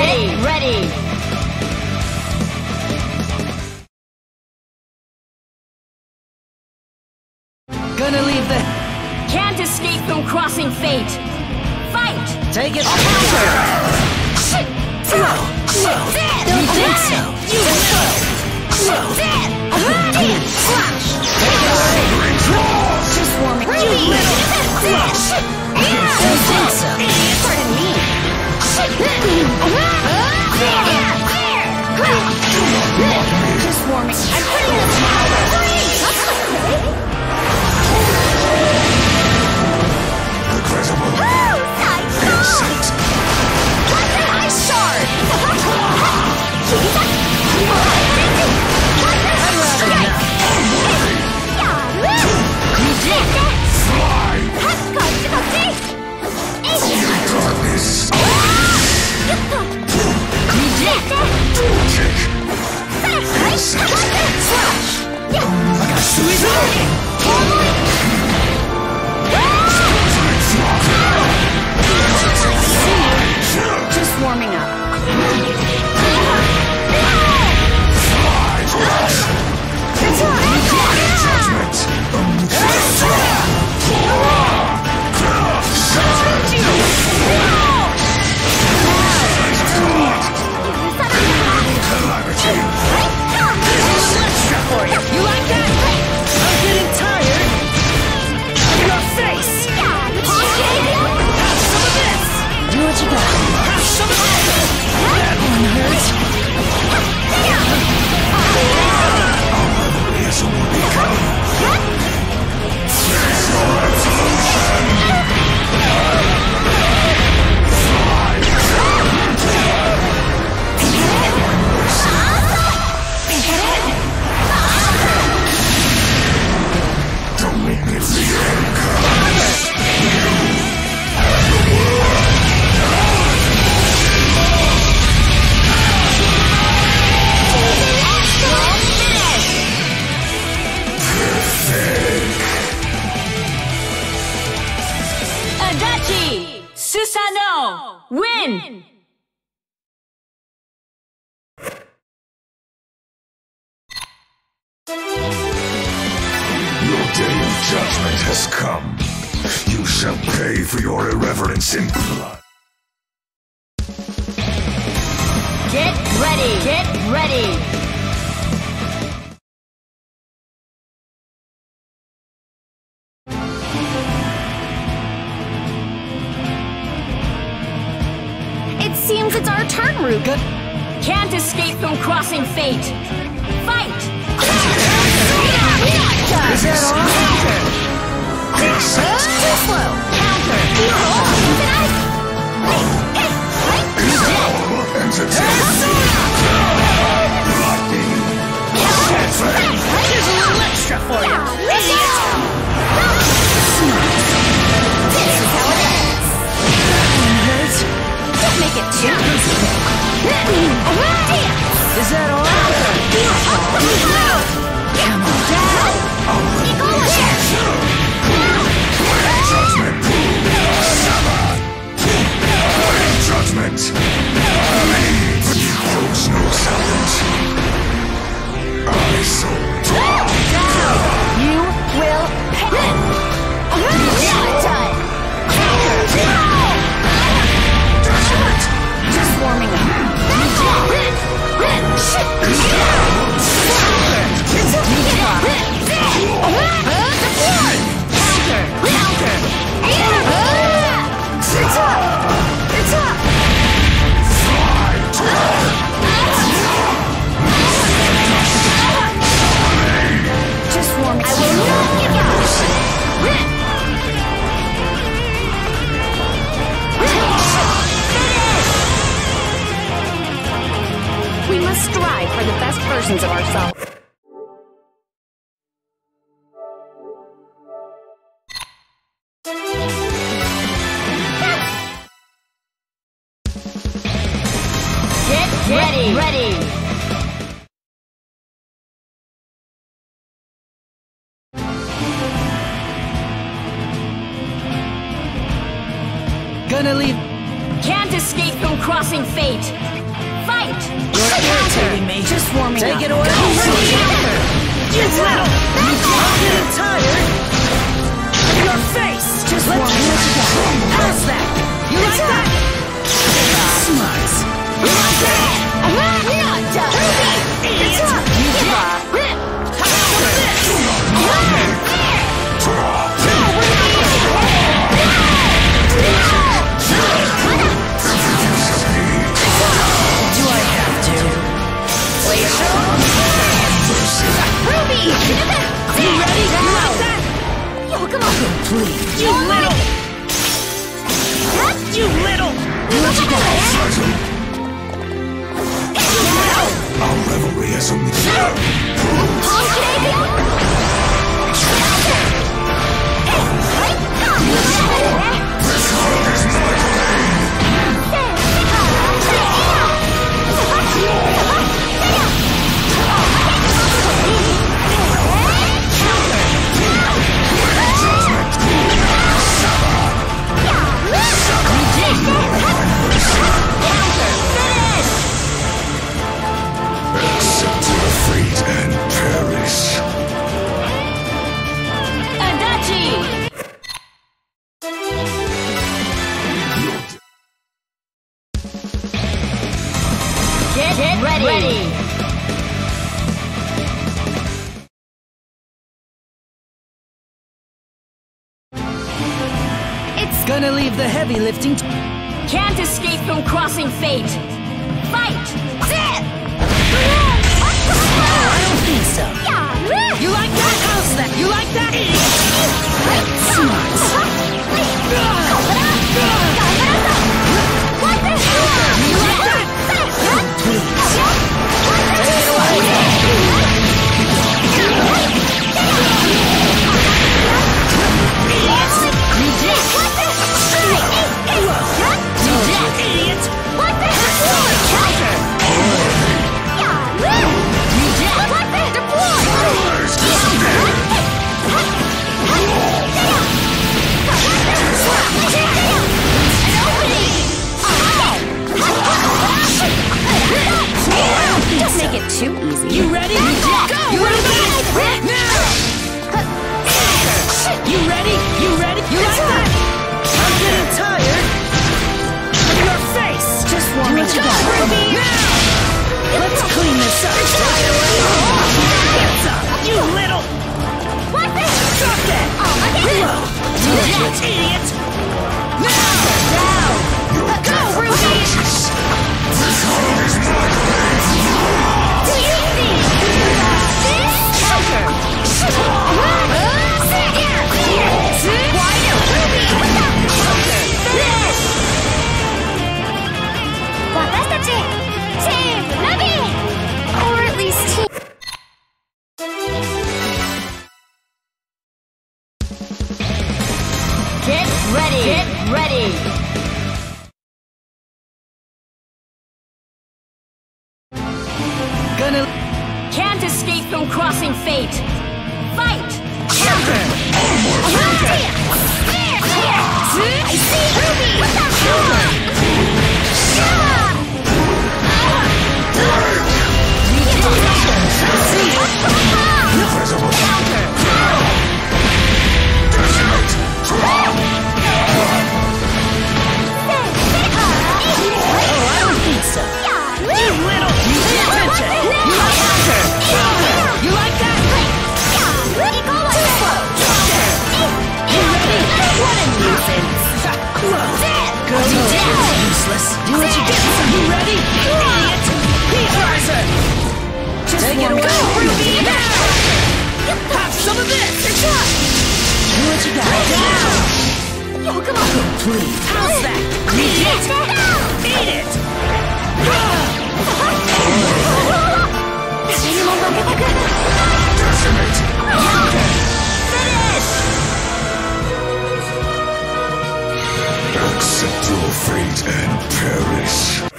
Ready. Gonna leave the... Can't escape from crossing fate. Fight! Take it! Shit! No! Shit! You think so? You Flash! Take it away! Just warming you little! Shit! You think so? Pardon me! Shit! Just warming. I'm putting this power. Incredible. Oh, nice! Cut the ice shard! Just warming up. You like that? I'm getting tired. In your face. Have some of this. Do what you got. Have some of this. That one hurts. This will become your evolution. Susanoo, win! Your day of judgment has come. You shall pay for your irreverence in blood. Get ready! Get ready! Seems it's our turn, Ruka. Can't escape from crossing fate. Fight! Is that all? Counter! Too slow! Counter! Here's a little extra for you! This is how it is! Don't make it too easy. Is that all? Come on, Dad. Keep going. Judgment. Summer. Judgment. He holds no silence. I so dark. You will pay. Warming up. Just warming up. I will not give up. We must strive for the best versions of ourselves. Get ready! Gonna leave... can't escape from crossing fate. Fight! You're irritating me. Just warming up. Take it away. Get out! You can't get tired. Your face. Just warming up. How's that? You like that? Smuts. You like that? I'm not done. It's up. You drop. Please. You little! What? You little! Where'd you go? You little! Our revelry is on the ground. This world is my the heavy lifting. Can't escape from crossing fate. Fight! I don't think so. You like that? How's that? You like that? Smarts. You like that? Accept your fate and perish.